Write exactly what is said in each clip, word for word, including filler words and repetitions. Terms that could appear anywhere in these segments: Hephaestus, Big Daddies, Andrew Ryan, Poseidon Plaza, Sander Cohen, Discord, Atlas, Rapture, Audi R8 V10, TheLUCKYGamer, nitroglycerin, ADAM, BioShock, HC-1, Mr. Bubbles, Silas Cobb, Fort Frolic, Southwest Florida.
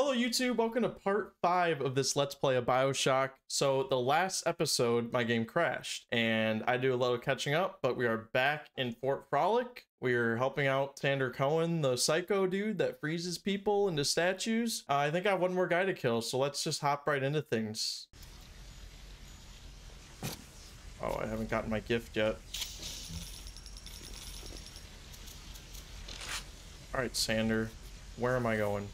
Hello YouTube, welcome to part five of this Let's Play of BioShock. So the last episode, my game crashed and I do a little catching up, but we are back in Fort Frolic. We're helping out Sander Cohen, the psycho dude that freezes people into statues. Uh, I think I have one more guy to kill, so let's just hop right into things. Oh, I haven't gotten my gift yet. All right, Sander, where am I going?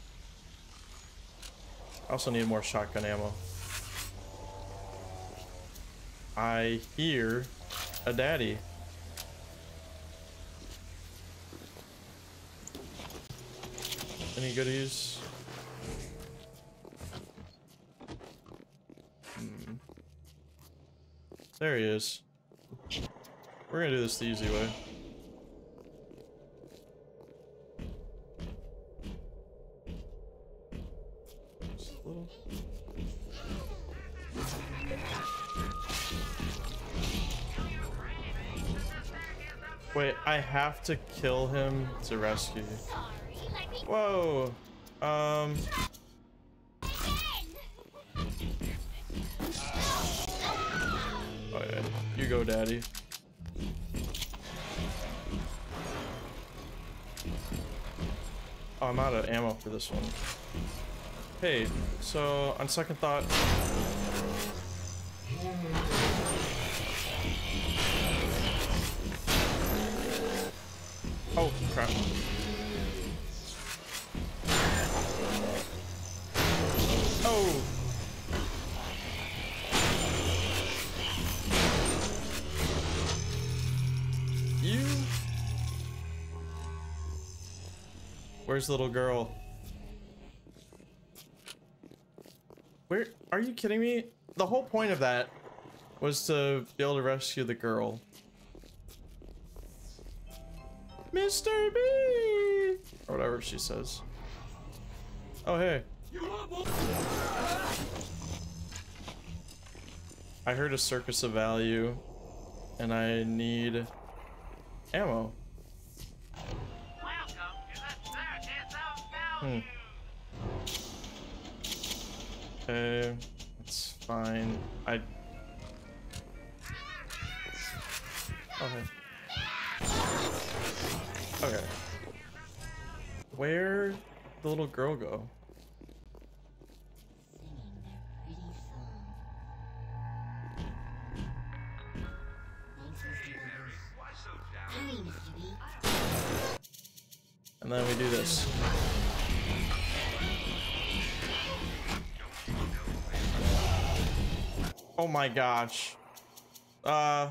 I also need more shotgun ammo. I hear a daddy. Any goodies? Hmm. There he is. We're gonna do this the easy way. Wait, I have to kill him to rescue. Whoa. Um. Oh, yeah. You go, daddy. Oh, I'm out of ammo for this one. Hey, so on second thought. Oh, crap. Oh! You? Where's the little girl? Where? Are you kidding me? The whole point of that was to be able to rescue the girl. Mister B! Or whatever she says. Oh, hey. I heard a circus of value, and I need ammo. Hmm. Okay, it's fine. I... Okay. Okay. Where'd the little girl go? And then we do this. Oh my gosh. Uh...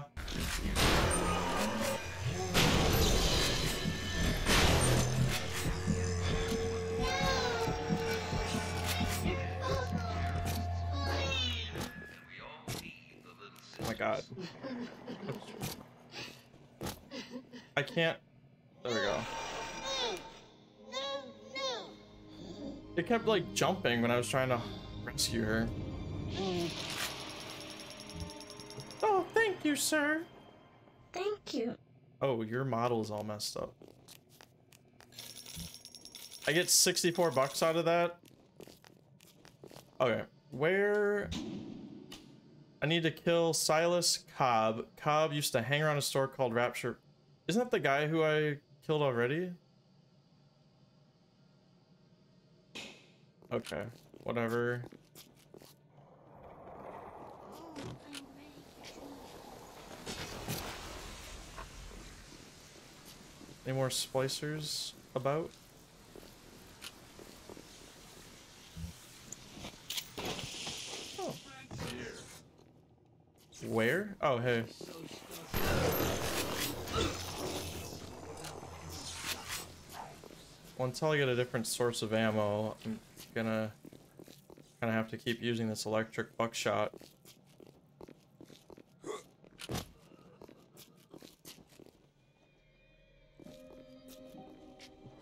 God. I can't. There we go. It kept like jumping when I was trying to rescue her. Oh, thank you, sir. Thank you. Oh, your model is all messed up. I get sixty-four bucks out of that. Okay, where? I need to kill Silas Cobb. Cobb used to hang around a store called Rapture. Isn't that the guy who I killed already? Okay, whatever. Any more splicers about? Where? Oh, hey. Well, until I get a different source of ammo, I'm gonna kind of have to keep using this electric buckshot.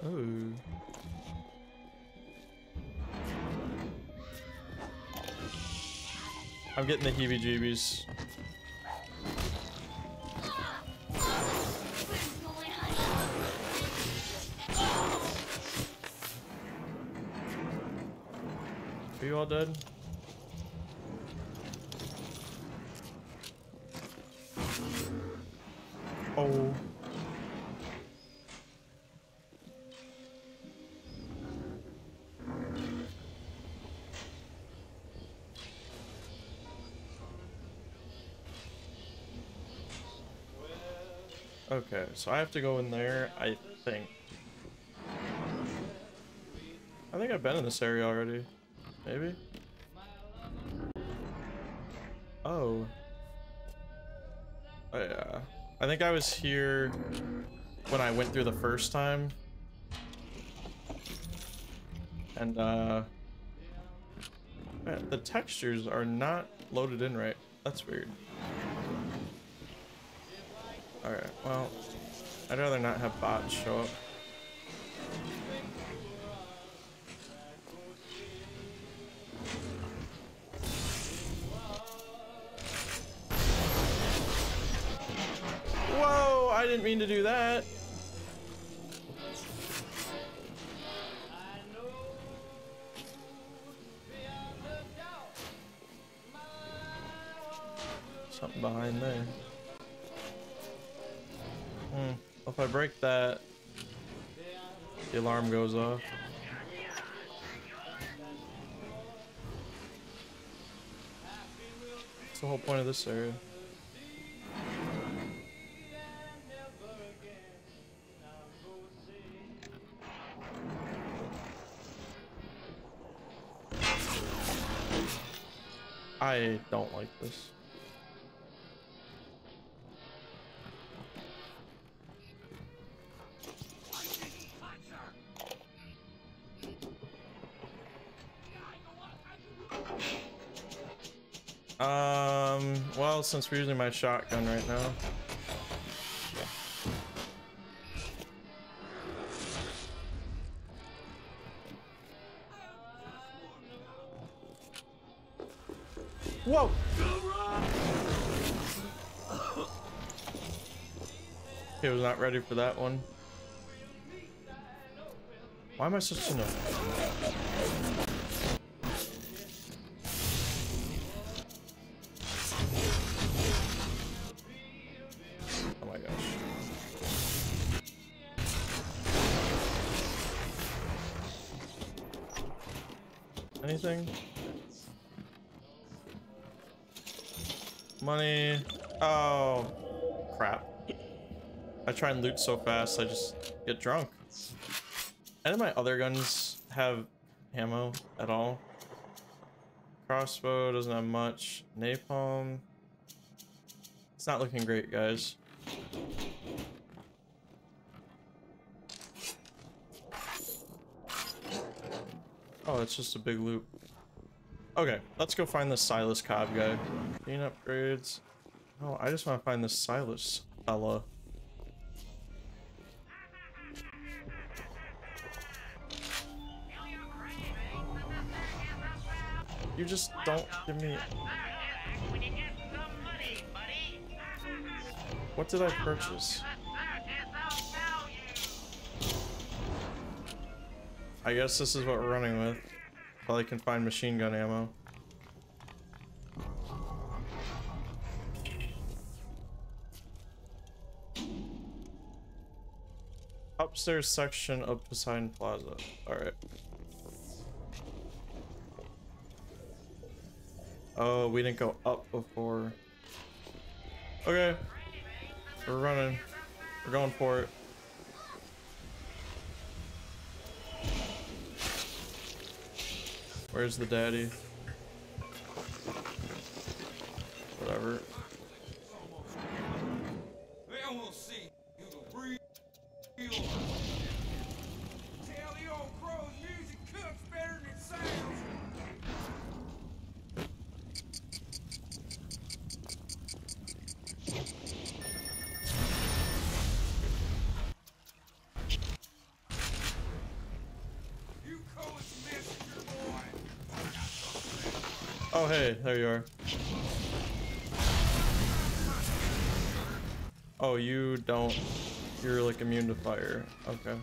Oh. I'm getting the heebie-jeebies. Are you all dead? Oh. Okay, so I have to go in there, I think. I think I've been in this area already. Maybe? Oh. Oh yeah. I think I was here when I went through the first time. And uh... man, the textures are not loaded in right. That's weird. Alright, well, I'd rather not have bots show up. Whoa, I didn't mean to do that. Something behind there. Hmm. If I break that, the alarm goes off. That's the whole point of this area. I don't like this. Um, well, since we're using my shotgun right now. Whoa! He was not ready for that one. Why am I such a noob? Anything? Money. Oh, crap. I try and loot so fast, I just get drunk. Any of my other guns have ammo at all? Crossbow doesn't have much. Napalm. It's not looking great, guys. Oh, it's just a big loop. Okay, let's go find this Silas Cobb guy. Clean upgrades. Oh, I just want to find this Silas fella. You just don't give me... What did I purchase? I guess this is what we're running with. Probably can find machine gun ammo. Upstairs section of Poseidon Plaza. Alright. Oh, we didn't go up before. Okay. We're running. We're going for it. Where's the daddy? Whatever. Oh, hey, there you are. Oh, you don't. You're like immune to fire. Okay.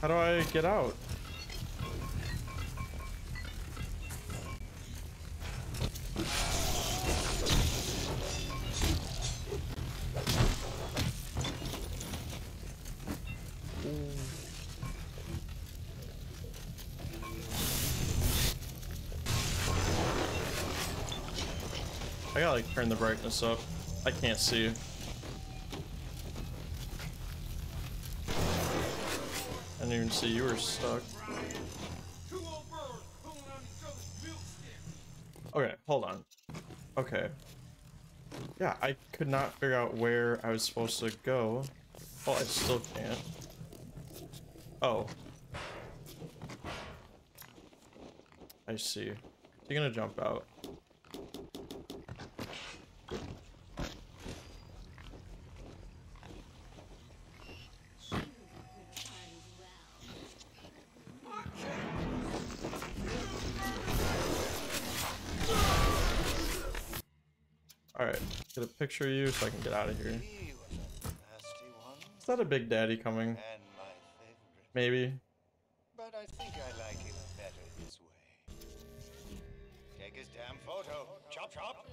How do I get out? I gotta like turn the brightness up. I can't see. I didn't even see you were stuck. Okay, hold on. Okay. Yeah, I could not figure out where I was supposed to go. Oh, I still can't. Oh. I see. You're gonna jump out. Get a picture of you so I can get out of here. Is that a Big Daddy coming? Maybe. But I think I like him better this way. Take his damn photo. Chop chop.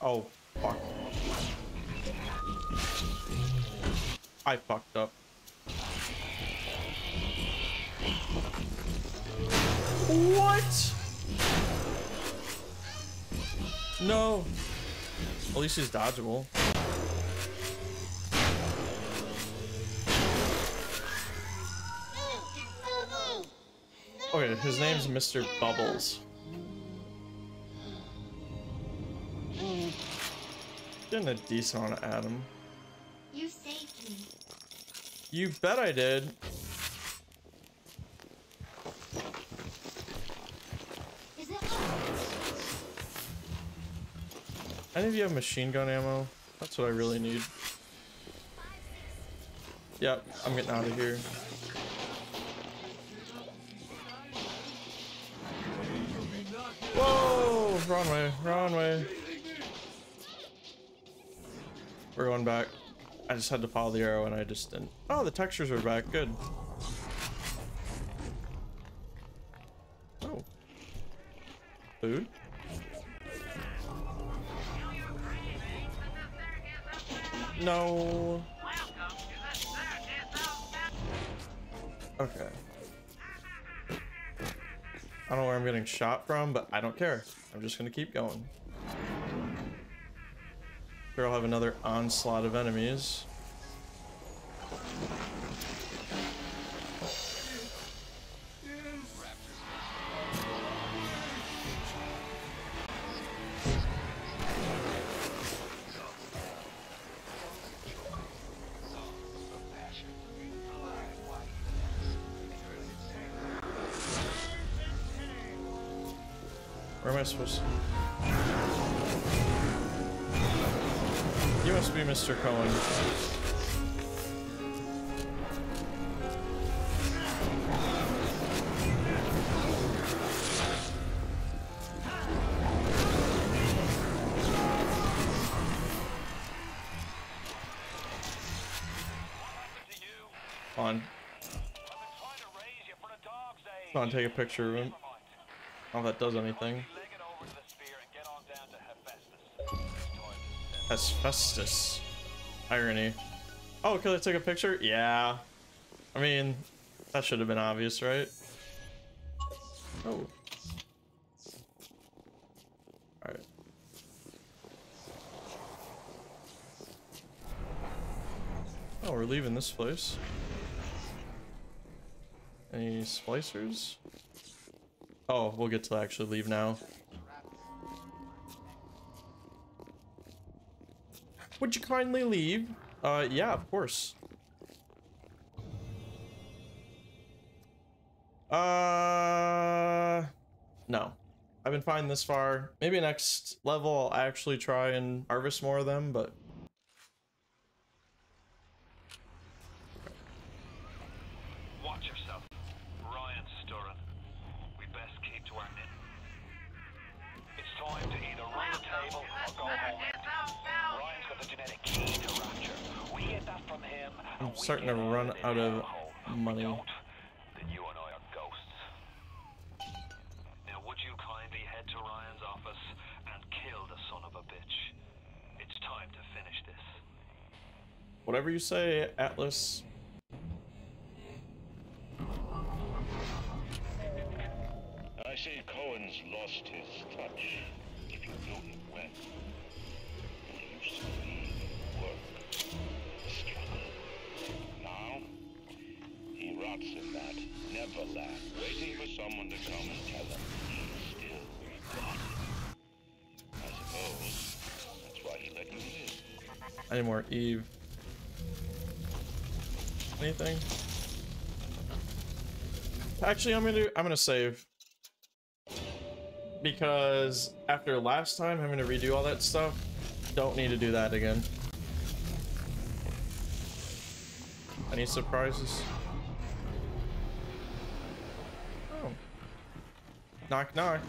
Oh fuck. I fucked up. What? No. At least he's dodgeable. Okay, his name's Mister Bubbles. Getting a decent on Adam. You saved me. You bet I did. Any of you have machine gun ammo? That's what I really need. Yep, I'm getting out of here. Whoa! Wrong way, wrong way. We're going back. I just had to follow the arrow and I just didn't. Oh, the textures are back. Good. Oh. Food? No. Okay. I don't know where I'm getting shot from, but I don't care. I'm just gonna keep going. Sure, I'll have another onslaught of enemies. Where am I supposed to? You must be Mister Cohen. Come on. Come on, take a picture of him. I don't know if that does anything. Hephaestus. Irony. Oh, could I take a picture? Yeah. I mean, that should have been obvious, right? Oh. Alright. Oh, we're leaving this place. Any splicers? Oh, we'll get to actually leave now. Would you kindly leave? Uh, yeah, of course. Uh, no. I've been fine this far. Maybe next level I'll actually try and harvest more of them, but... Time to either run the table or go home. I'm starting to run out of money. Then you and I are ghosts. Now would you kindly head to Ryan's office and kill the son of a bitch? It's time to finish this. Whatever you say, Atlas. I say Cohen's lost his touch. If you know him well, he used to be at work, a scammer. Now, he rots in that Neverland, waiting for someone to come and tell him he's still rotten. I suppose that's why he let you live. Any more Eve? Anything? Actually, I'm gonna do, I'm gonna save. Because after last time, I'm gonna redo all that stuff. Don't need to do that again. Any surprises? Oh. Knock, knock.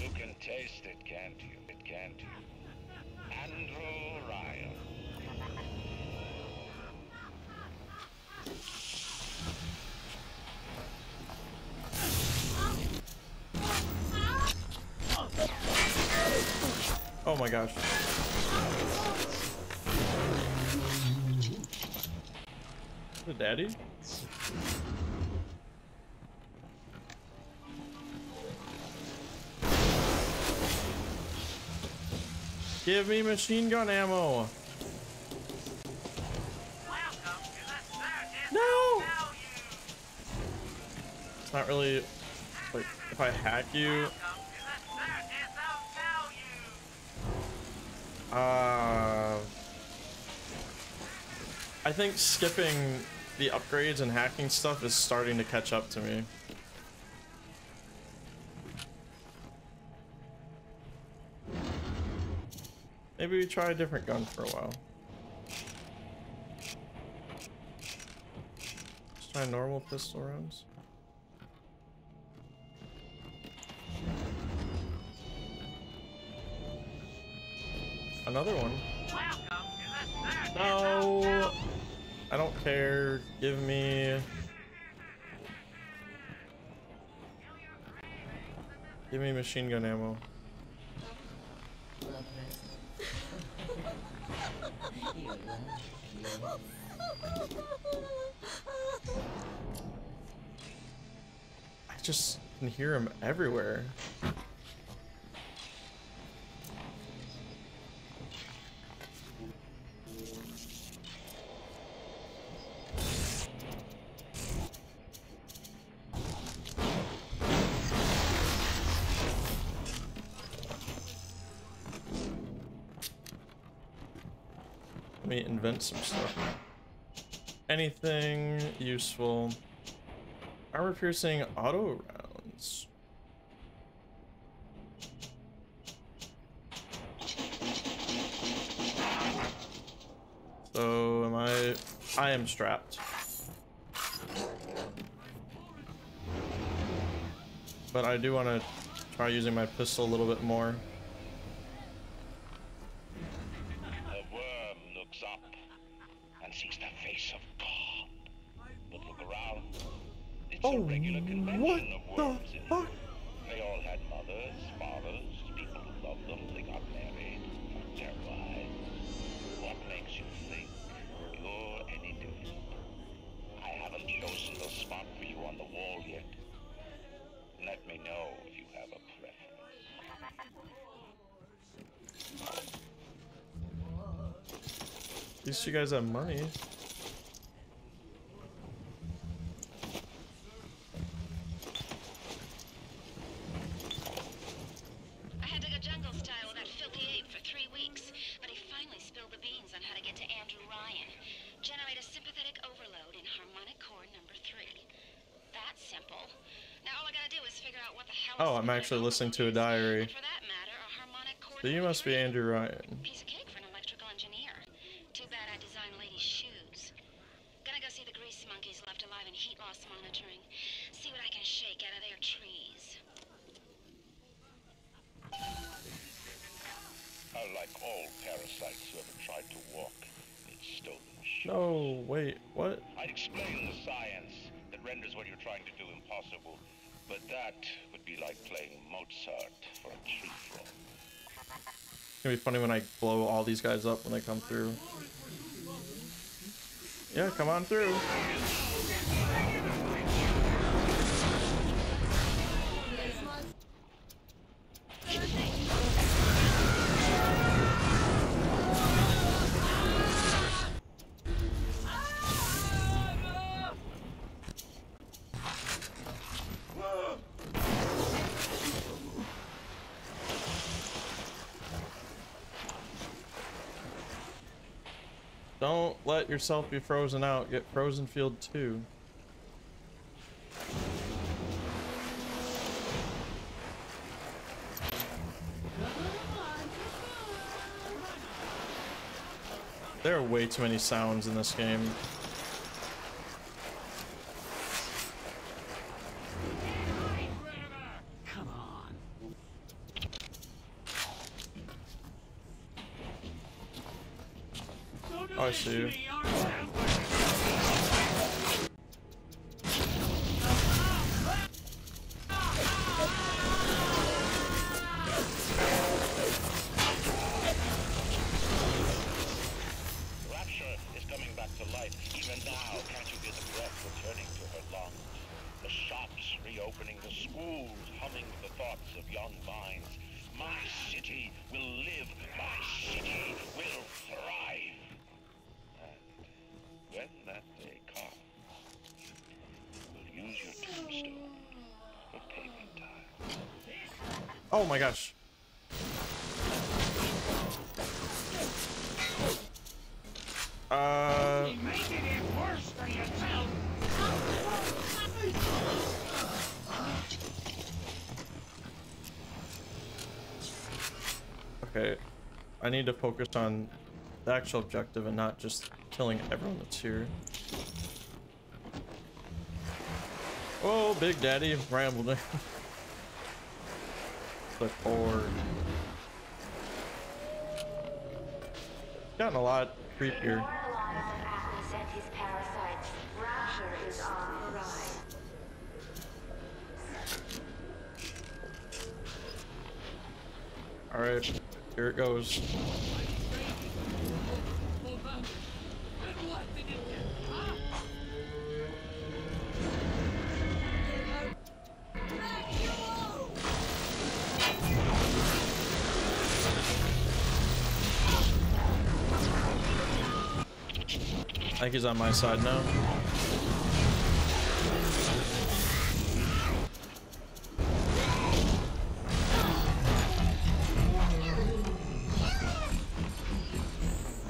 You can taste it, can't you? It can't you? Andrew Ryan. Oh my gosh. The daddy? Give me machine gun ammo. No! It's not really like if I hack you. Uh, I think skipping the upgrades and hacking stuff is starting to catch up to me. Maybe we try a different gun for a while. Just try normal pistol rounds. Another one. No, I don't care. Give me, give me machine gun ammo. I just can hear him everywhere. Let me invent some stuff. Anything useful? Armor piercing auto rounds. So am I? I am strapped. But I do want to try using my pistol a little bit more. At least you guys have money. I had to go jungle style with that filthy ape for three weeks, but he finally spilled the beans on how to get to Andrew Ryan. Generate a sympathetic overload in harmonic core number three. That's simple. Now all I gotta do is figure out what the hell. Oh, I'm actually listening to a diary. For that matter, a harmonic core. So you must be Andrew Ryan. Like all parasites who have tried to walk stolen ships. No, wait, what? I'd explain the science that renders what you're trying to do impossible, but that would be like playing Mozart for a tree frog. It's gonna be funny when I blow all these guys up when they come through. Yeah, come on through. Don't let yourself be frozen out. Get frozen field two. There are way too many sounds in this game. I see you. Rapture is coming back to life. Even now, can't you hear the breath returning to her lungs? The shops reopening, the schools humming with the thoughts of young minds. My city will live. My city will thrive. When that day comes, you will use your tombstone for paving tile. Oh my gosh. Uh. You made it worse for yourself. Okay. I need to focus on the actual objective and not just killing everyone that's here. Oh, Big Daddy rambled in. Click forward. Gotten a lot creepier. Atlas and his parasites. Rapture is on the rise. All right, here it goes. I think he's on my side now.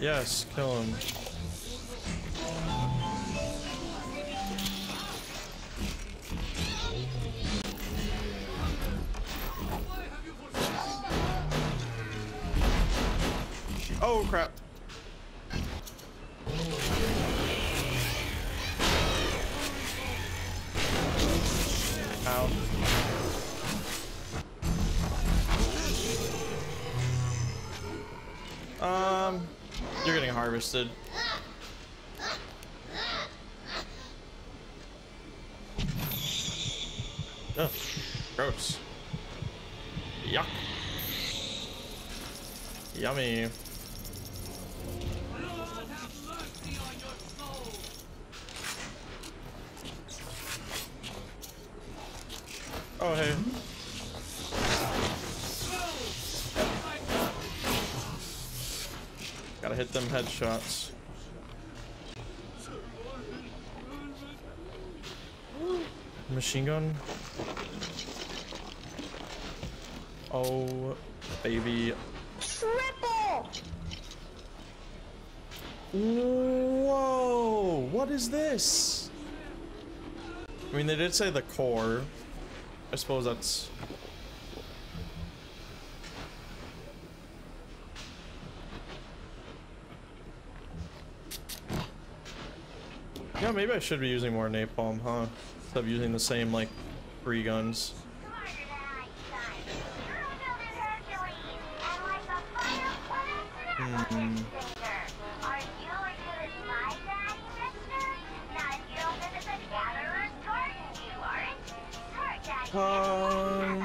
Yes, kill him. Oh crap. Out. Um, you're getting harvested. Ugh, gross. Yuck. Yummy. Oh, hey. Gotta hit them headshots. Machine gun. Oh, baby. Triple! Whoa! What is this? I mean, they did say the core. I suppose that's... Yeah, maybe I should be using more napalm, huh? Instead of using the same, like, three guns. Mm-hmm. time.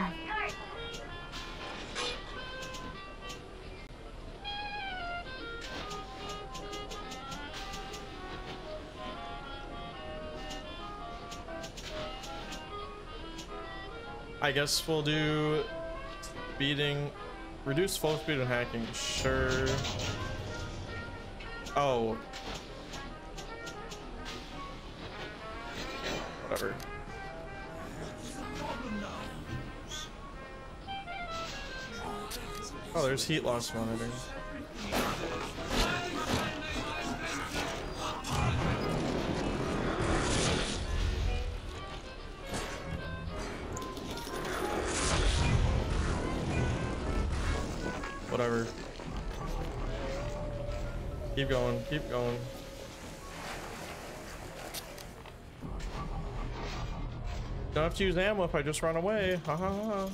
I guess we'll do speeding, reduce full speed and hacking, sure. Oh. Whatever. Oh, there's heat loss monitoring. Whatever. Keep going, keep going. Don't have to use ammo if I just run away. Ha ha ha.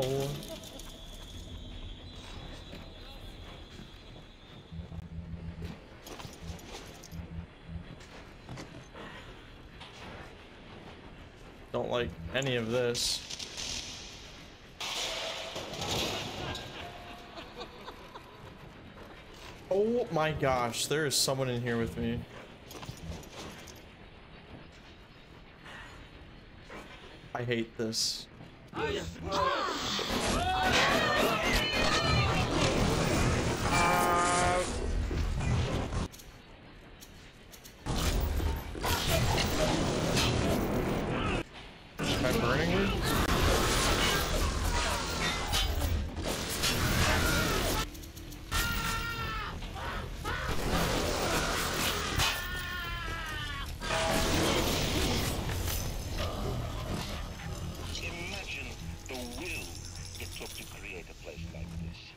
Oh. Don't like any of this. Oh my gosh, there is someone in here with me. I hate this. Uh, am I burning you?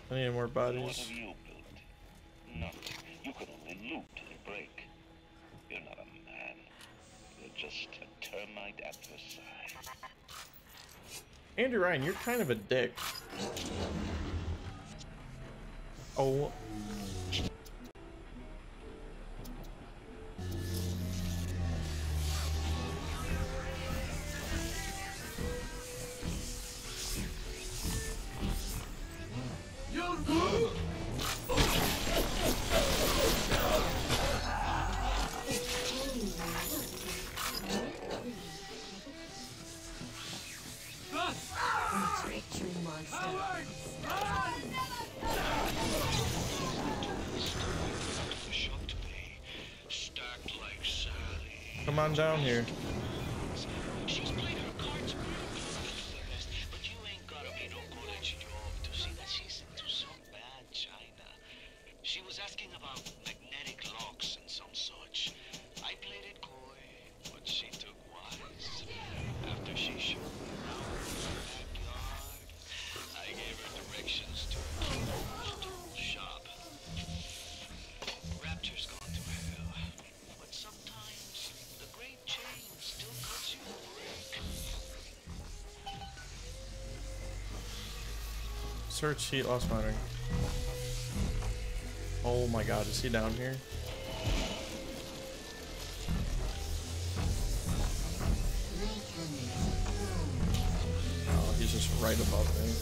I need more bodies. You Nothing. You can only loot and break. You're not a man. You're just a termite adversary. Andrew Ryan, you're kind of a dick. Oh. Come on down here. She's played her cards first, but you ain't got to be no good at your job to see that she's into some bad china. She was asking about magnetic locks and some such. I played it coy, but she took wise. After she showed me how to do that, I gave her directions to a postal shop. Rapture's gone to hell. But sometimes the great chain still cuts you a break. Search heat loss monitoring. Oh my god, is he down here? Oh, he's just right above me.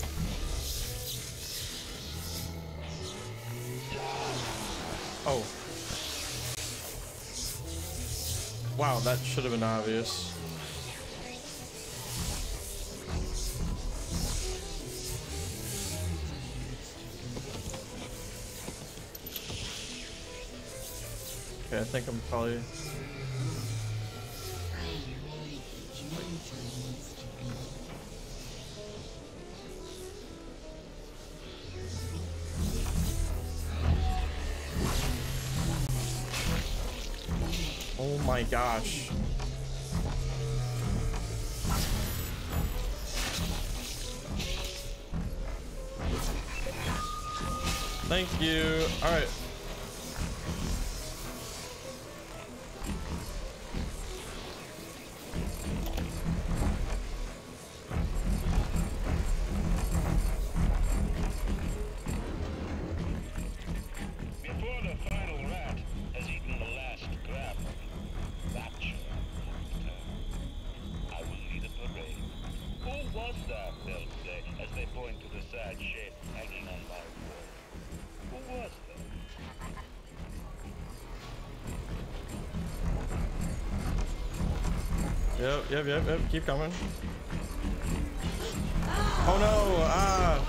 Oh. Wow, that should have been obvious. Okay, I think I'm probably... Oh my gosh. Thank you. All right. Before the final rat has eaten the last grab, Rapture Yep, yep, yep, yep. Keep coming. Oh no! Ah!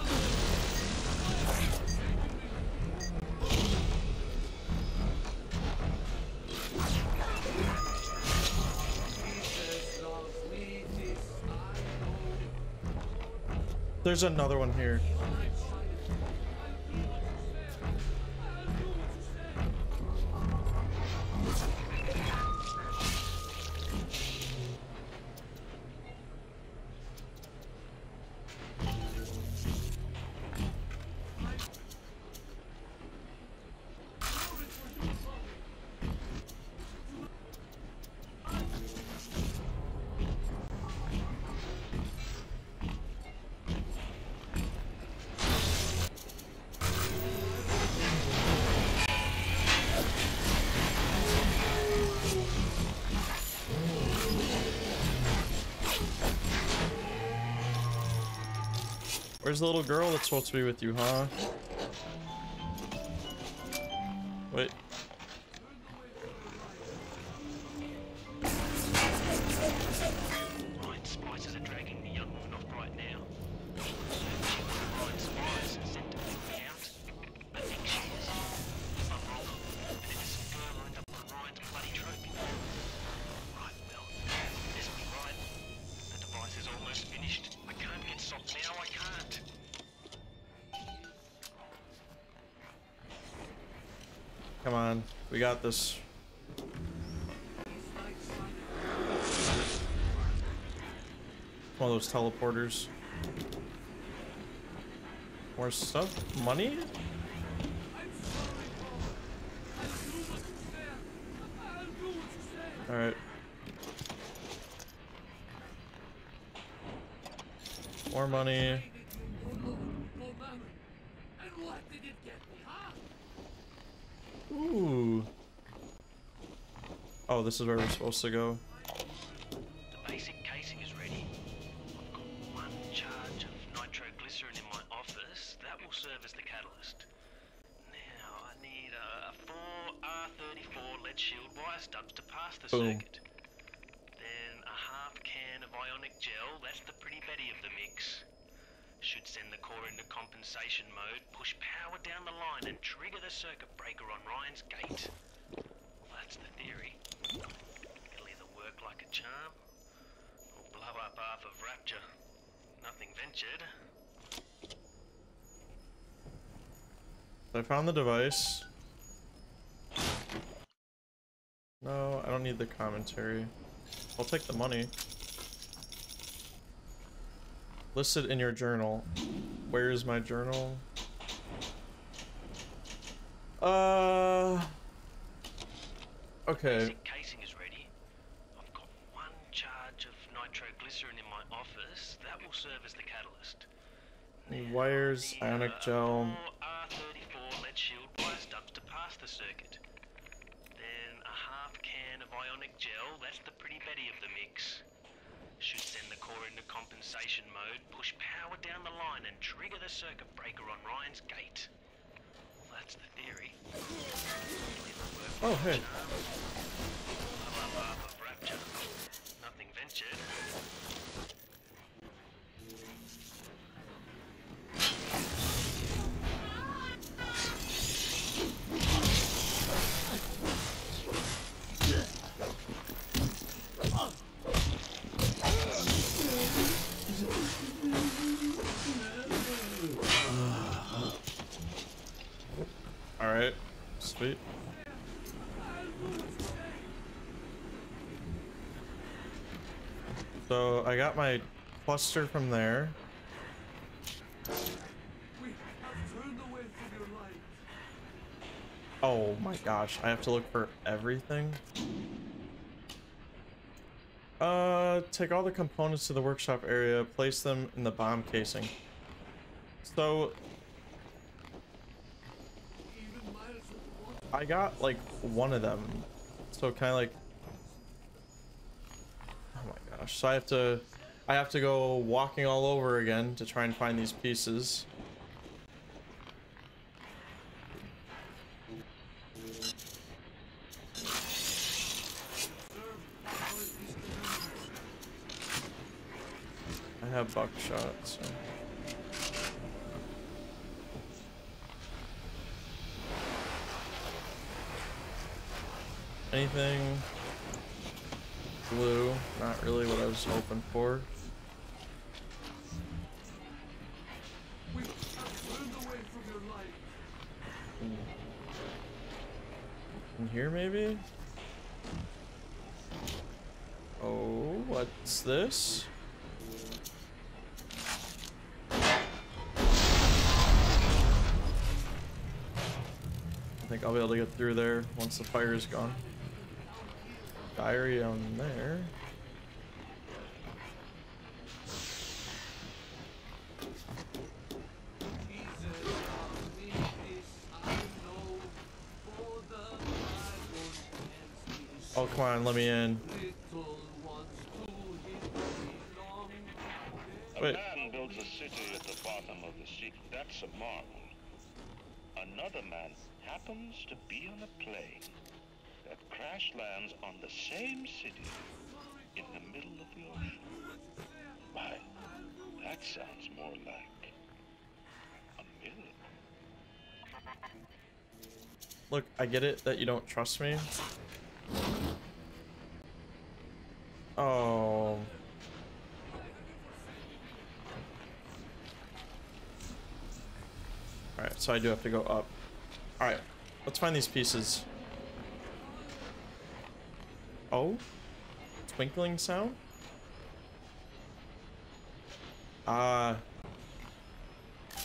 There's another one here. Where's the little girl that's supposed to be with you, huh? Wait. Come on, we got this. One of those teleporters. More stuff? Money? Alright. More money. Ooh. Oh, this is where we're supposed to go. The basic casing is ready. I've got one charge of nitroglycerin in my office. That will serve as the catalyst. Now I need a, a four R thirty-four lead shield wire stubs to pass the Boom. circuit. Then a half can of ionic gel. That's the pretty Betty of the mix. Should send the core into compensation mode, push power down the line, and trigger the circuit breaker on Ryan's gate. Well, that's the theory. It'll either work like a charm, or blow up half of Rapture. Nothing ventured. I found the device. No, I don't need the commentary. I'll take the money. Listed in your journal. Where is my journal? Uh. Okay. Basic casing is ready. I've got one charge of nitroglycerin in my office. That will serve as the catalyst. Now wires, the, ionic uh, gel. R thirty-four lead shield wire stubs to pass the circuit. Then a half can of ionic gel. That's the pretty Betty of the mix. Should send the core into compensation mode, push power down the line, and trigger the circuit breaker on Ryan's gate. Well, that's the theory. Oh, hey. Nothing ventured. Alright, sweet. So I got my cluster from there. Oh my gosh, I have to look for everything. Uh, take all the components to the workshop area, place them in the bomb casing. So I got like one of them, so kind of like, oh my gosh, so I have to I have to go walking all over again to try and find these pieces. have buckshot, so. Anything blue, not really what I was hoping for. In here maybe? Oh, what's this? I think I'll be able to get through there once the fire is gone. Diary on there. Oh, come on, let me in. Wait. A man builds a city at the bottom of the sea. That's a marvel. Another man happens to be on a plane that crash lands on the same city in the middle of the ocean. Why, that sounds more like a miracle. Look, I get it that you don't trust me. Oh. Alright, so I do have to go up. Alright, let's find these pieces. Oh? Twinkling sound? Ah. Uh,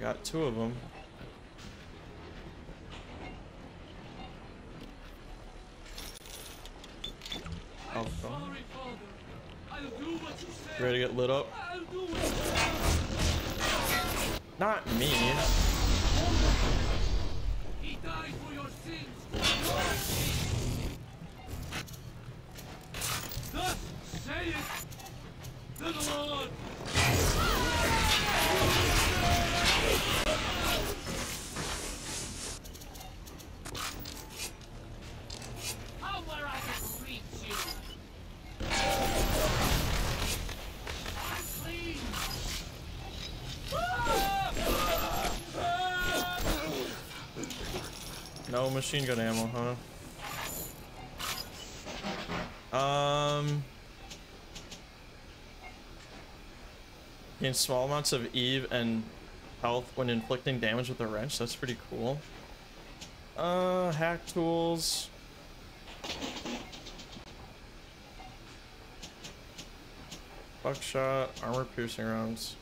got two of them. Oh, ready to get lit up? Not me. He died for your sins. Thus saith the Lord. How were I to treat you? No machine gun ammo, huh? Um, gain small amounts of Eve and health when inflicting damage with a wrench. That's pretty cool. Uh, hack tools. Buckshot, armor piercing rounds.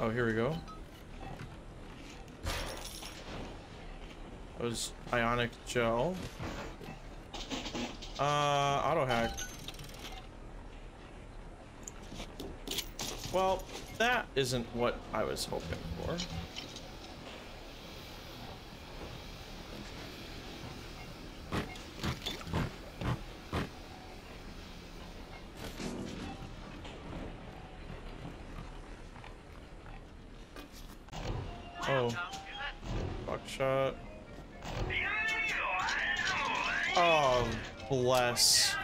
Oh, here we go. That was ionic gel. Uh, auto hack. Well, that isn't what I was hoping for. Buckshot. Oh, bless.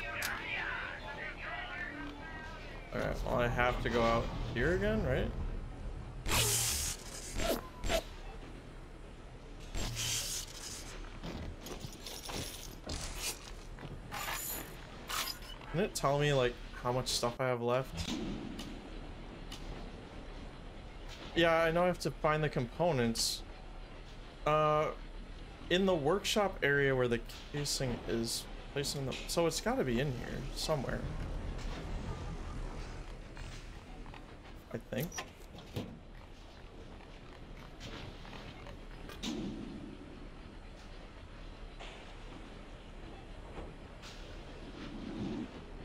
Alright, well, I have to go out here again, right? Can it tell me, like, how much stuff I have left? Yeah, I know I have to find the components. Uh, in the workshop area where the casing is placed in the... So it's gotta be in here somewhere. I think.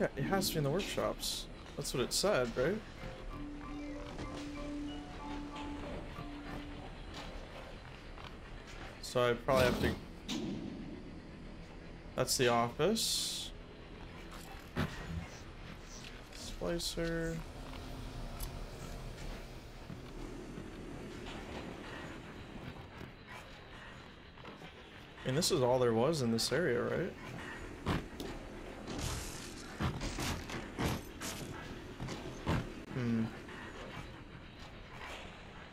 Yeah, it has to be in the workshops. That's what it said, right? So I probably have to... That's the office. Splicer. And this is all there was in this area, right? Hmm.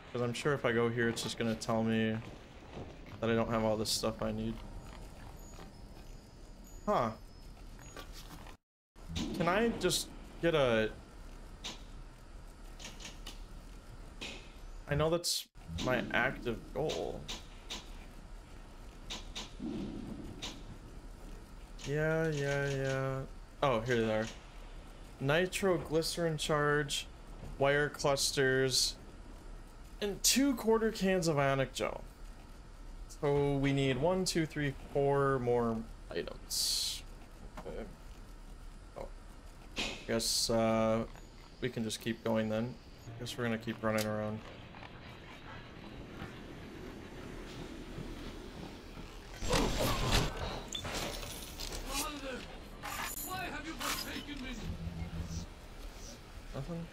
Because I'm sure if I go here, it's just going to tell me that I don't have all this stuff I need. Huh. Can I just get a... I know that's my active goal. Yeah, yeah, yeah. Oh, here they are. Nitroglycerin charge, wire clusters, and two quarter cans of ionic gel. So we need one, two, three, four more items. Okay. Oh. I guess uh, we can just keep going then. I guess we're gonna keep running around. Nothing.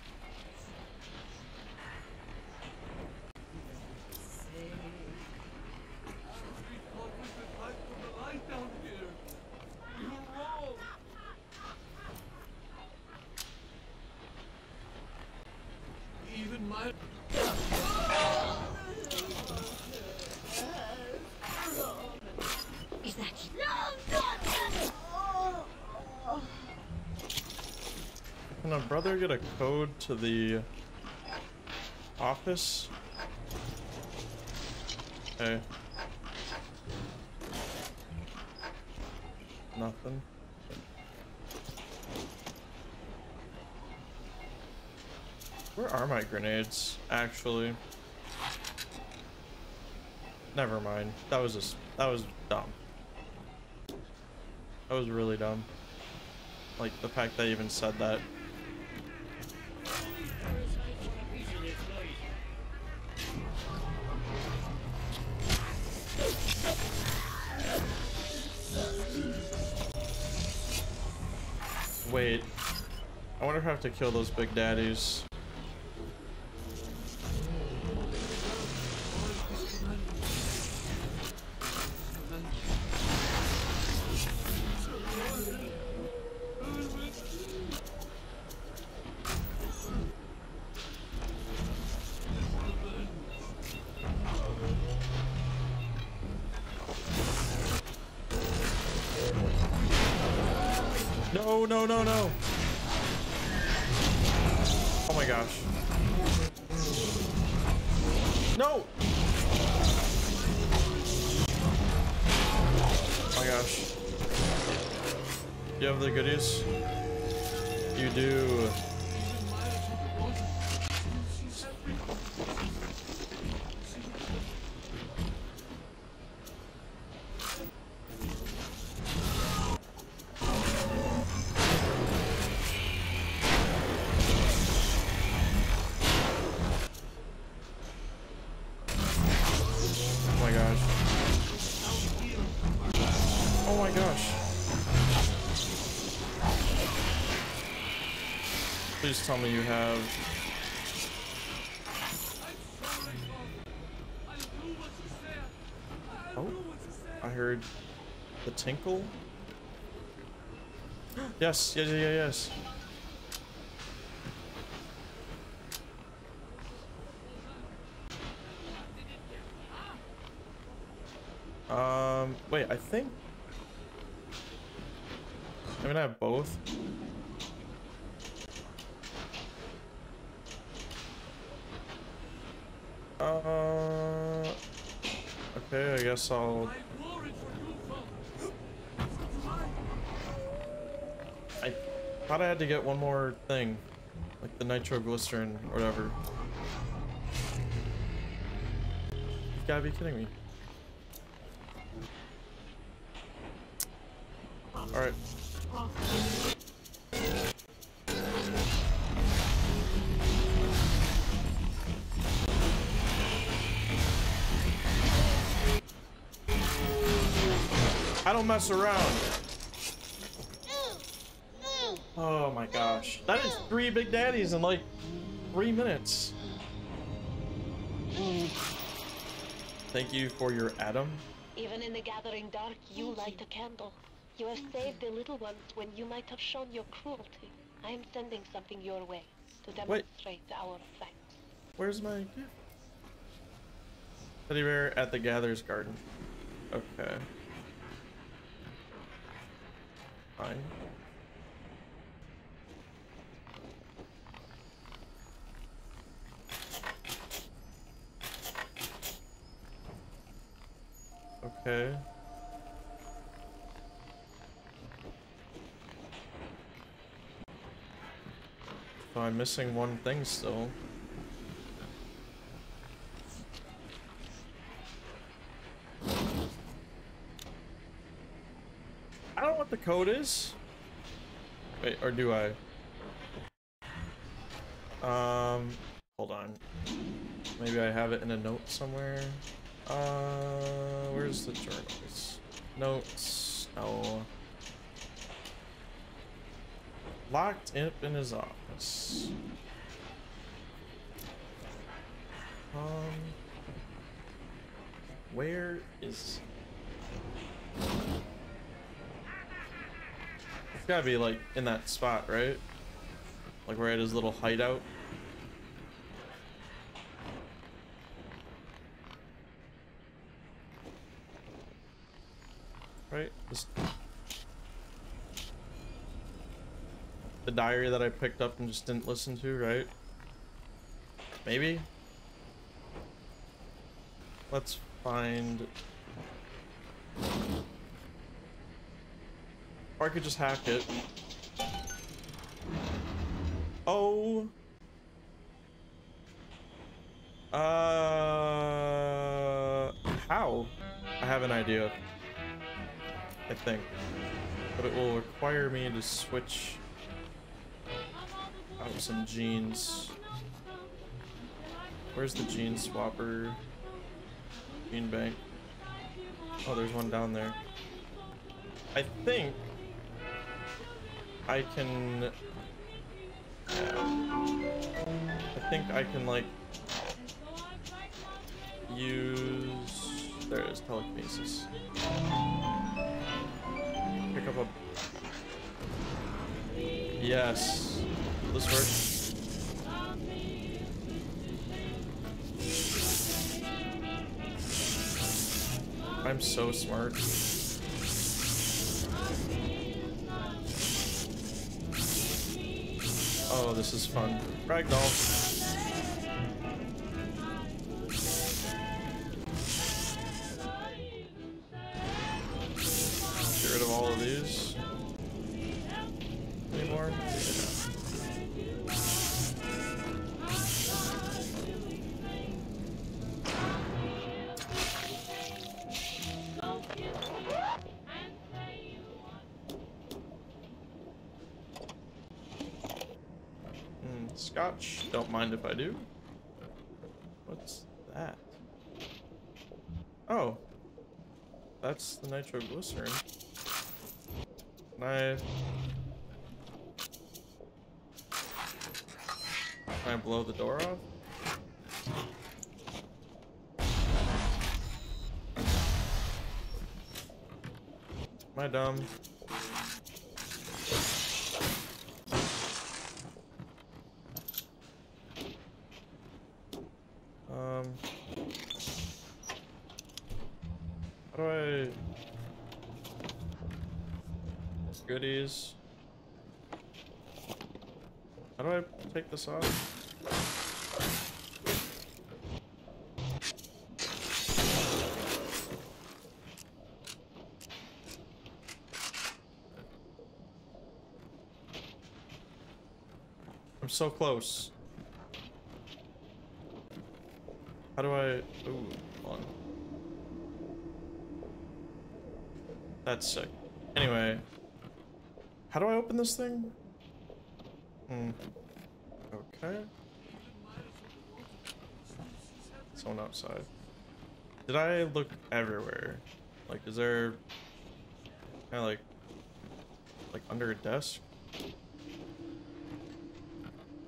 Even my is that you? No, no. Can a brother get a code to the office? Okay. Nothing. Where are my grenades, actually? Never mind. That was just, that was dumb. That was really dumb. Like, the fact that I even said that. Wait, I wonder if I have to kill those big daddies. No, no, no, no. Oh my gosh. No! Oh my gosh. Do you have the goodies? You do. Please tell me you have. Oh, I heard the tinkle. Yes, yes, yes, yes. Um, wait, I think. I'm gonna have both. Uh, okay, I guess I'll... I thought I had to get one more thing, like the nitroglycerin or whatever. You've gotta be kidding me. Alright. I don't mess around. Oh my gosh. That is three big daddies in like three minutes. Thank you for your ADAM. Even in the gathering dark, you Thank light you. a candle. You have Thank saved you. the little ones when you might have shown your cruelty. I am sending something your way to demonstrate Wait. our thanks. Where's my gift? Teddy bear at the Gatherer's Garden. Okay. Fine. Okay. So I'm missing one thing still. I don't know what the code is. Wait, or do I? Um, hold on. Maybe I have it in a note somewhere. Uh, where's the journals? Notes. No. Locked up in his office. Um, where is? It's gotta be like in that spot, right? Like we're at his little hideout. Right? This, the diary that I picked up and just didn't listen to, right? Maybe? Let's find... Or I could just hack it. Oh! Uh... How? I have an idea. I think, but it will require me to switch out some jeans. Where's the jean swapper? Jean bank. Oh, there's one down there. I think I can. I think I can like use. There it is, telekinesis. Pick up a... Yes. Will this work? I'm so smart. Oh, this is fun. Ragdoll. Scotch, don't mind if I do. What's that? Oh, that's the nitroglycerin. Can I, can I blow the door off? Am I dumb? Goodies. How do I take this off? I'm so close. How do I? Ooh, hold on. That's sick. Anyway. How do I open this thing? Hmm. Okay. Someone outside. Did I look everywhere? Like, is there kind of like, like under a desk?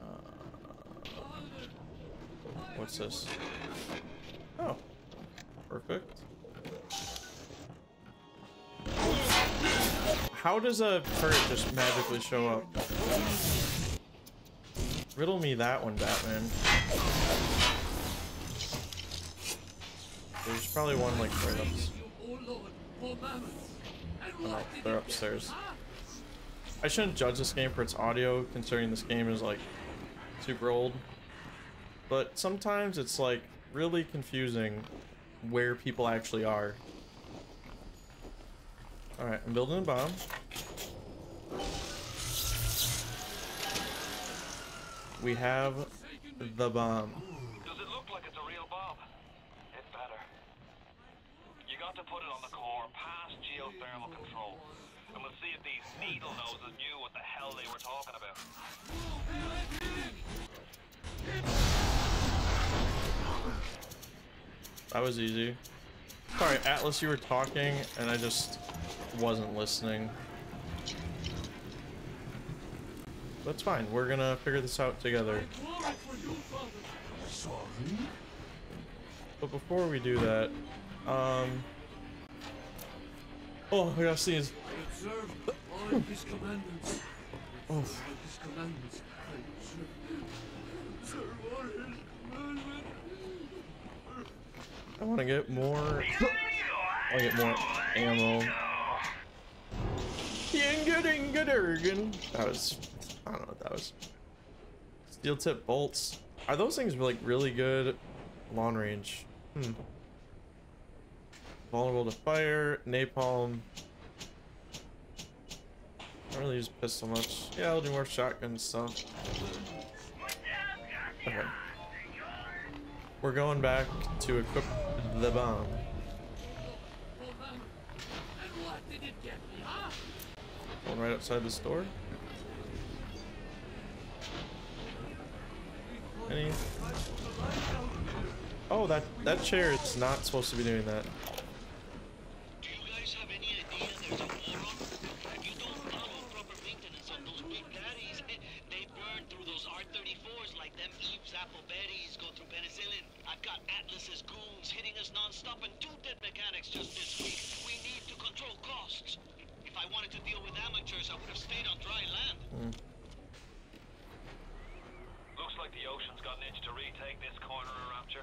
Uh, what's this? Oh, perfect. How does a turret just magically show up? Riddle me that one, Batman. There's probably one like right up. Oh, no, they're upstairs. I shouldn't judge this game for its audio, considering this game is like super old. But sometimes it's like really confusing where people actually are. Alright, I'm building a bomb. We have the bomb. Does it look like it's a real bomb? It better. You got to put it on the core past geothermal control. And we'll see if these needle noses knew what the hell they were talking about. That was easy. Sorry, Atlas, you were talking and I just wasn't listening. That's fine. We're gonna figure this out together. But before we do that, um, oh, I gotta sneeze. Oh. I want to get more. I want to get more ammo. That was. I don't know what that was. Steel tip bolts. Are those things like really good long range? Hmm. Vulnerable to fire, napalm. I don't really use pistol much. Yeah, I'll do more shotgun stuff. Okay. We're going back to equip the bomb. Going right outside this door. Any? Oh, that that chair is not supposed to be doing that. Do you guys have any idea there's a war on? If you don't follow proper maintenance on those big daddies, they burn through those R thirty-fours like them Eve's apple berries go through penicillin. I've got Atlas's goons hitting us non-stop and two dead mechanics just this week. We need to control costs. If I wanted to deal with amateurs, I would have stayed on dry land. Mm. Looks like the ocean's got an itch to retake this corner of Rapture.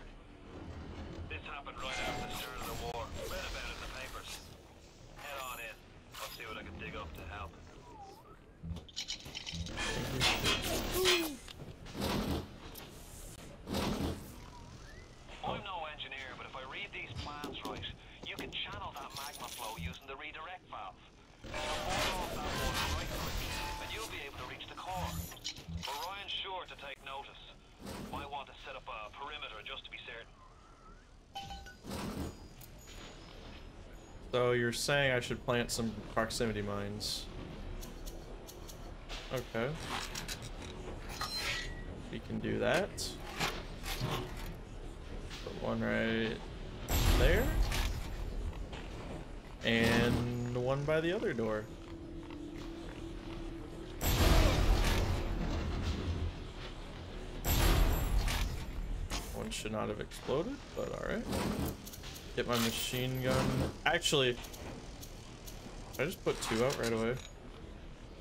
This happened right after the start of the war. Read about it in the papers. Head on in. I'll see what I can dig up to help. I'm no engineer, but if I read these plans right, you can channel that magma flow using the redirect valve. And you'll boil off that water right quick, and you'll be able to reach the core. But Ryan's sure to take notice. Might want to set up a perimeter just to be certain. So you're saying I should plant some proximity mines. Okay. We can do that. Put one right there. And one by the other door. One should not have exploded, but alright. Get my machine gun. Actually, I just put two out right away.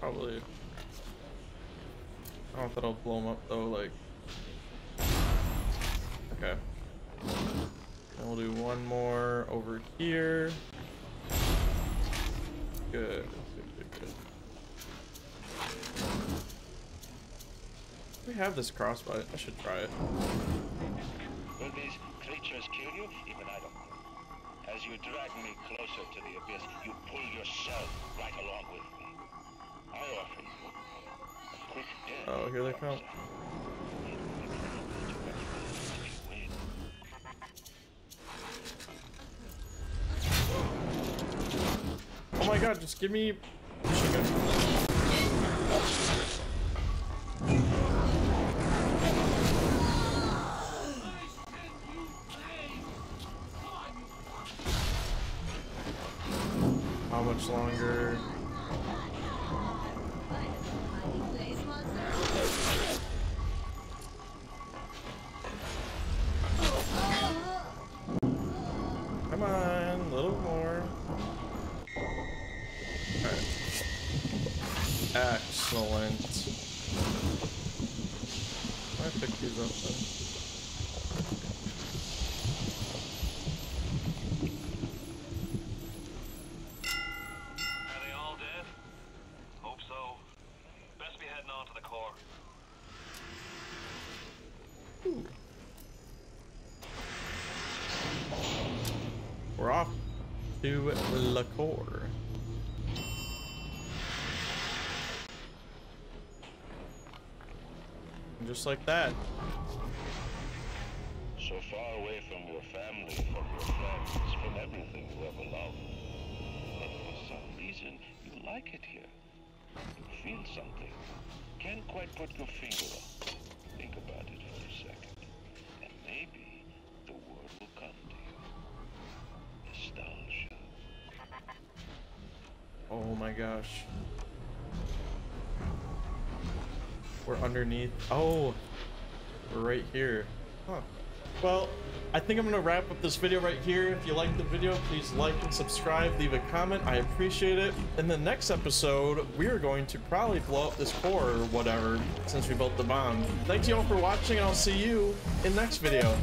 Probably. I don't know if that'll blow them up though, like. Okay. And we'll do one more over here. Good. Good, good, good. We have this crossbow. I should try it. Will these creatures kill you? Even I don't know. As you drag me closer to the abyss, you pull yourself right along with me. I offer you a quick death. Oh, here they come. Oh my god, just give me chicken. How much longer? Come on, a little more. All right. Just like that. So far away from your family, from your friends, from everything you ever loved. But for some reason, you like it here. You feel something. Can't quite put your finger on. Think about it for a second. And maybe the world will come to you. Nostalgia. Oh my gosh. We're underneath. Oh, we're right here. Huh. Well, I think I'm gonna wrap up this video right here. If you liked the video, please like and subscribe, leave a comment. I appreciate it. In the next episode, we are going to probably blow up this core or whatever since we built the bomb. Thank you all for watching, and I'll see you in the next video.